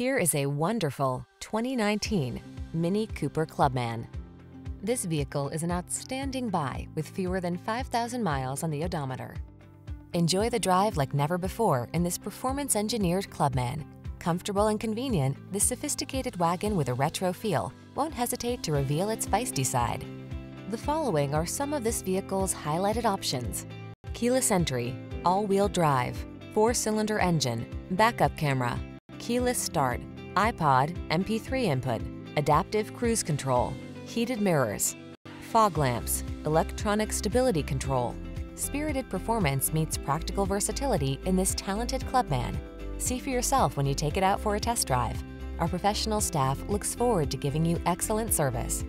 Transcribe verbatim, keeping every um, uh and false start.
Here is a wonderful twenty nineteen Mini Cooper Clubman. This vehicle is an outstanding buy with fewer than five thousand miles on the odometer. Enjoy the drive like never before in this performance-engineered Clubman. Comfortable and convenient, this sophisticated wagon with a retro feel won't hesitate to reveal its feisty side. The following are some of this vehicle's highlighted options: keyless entry, all-wheel drive, four-cylinder engine, backup camera, keyless start, iPod, M P three input, adaptive cruise control, heated mirrors, fog lamps, electronic stability control. Spirited performance meets practical versatility in this talented Clubman. See for yourself when you take it out for a test drive. Our professional staff looks forward to giving you excellent service.